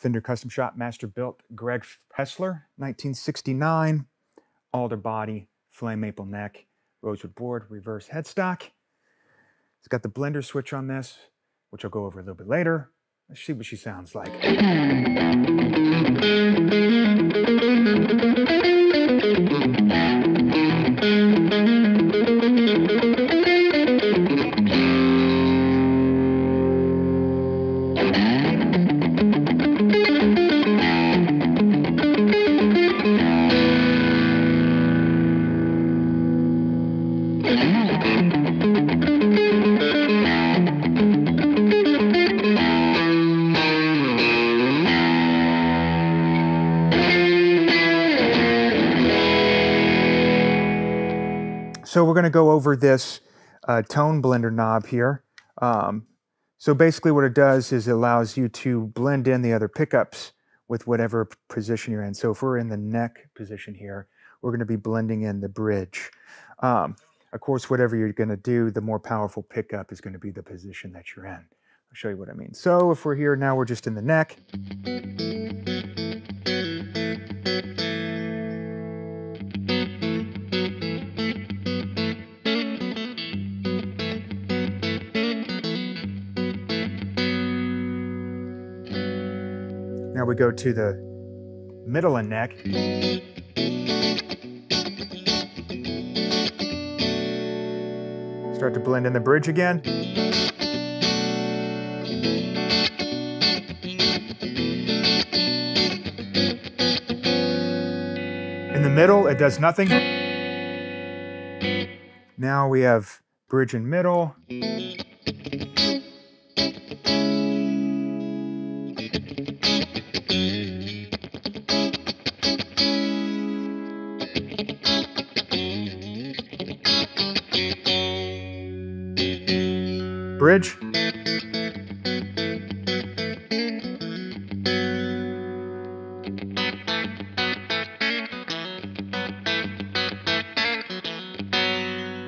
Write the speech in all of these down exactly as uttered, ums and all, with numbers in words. Fender Custom Shop Masterbuilt, Greg Fessler, nineteen sixty-nine. Alder body, flame maple neck, rosewood board, reverse headstock. It's got the blender switch on this, which I'll go over a little bit later. Let's see what she sounds like. So we're going to go over this uh, tone blender knob here. Um, so basically what it does is it allows you to blend in the other pickups with whatever position you're in. So if we're in the neck position here, we're going to be blending in the bridge. Um, of course, whatever you're going to do, the more powerful pickup is going to be the position that you're in. I'll show you what I mean. So if we're here now, we're just in the neck. Now we go to the middle and neck. Start to blend in the bridge again. In the middle, it does nothing. Now we have bridge and middle. Bridge.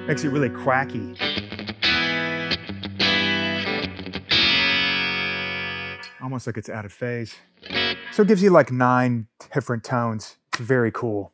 Makes it really quacky. Almost like it's out of phase. So it gives you like nine different tones. It's very cool.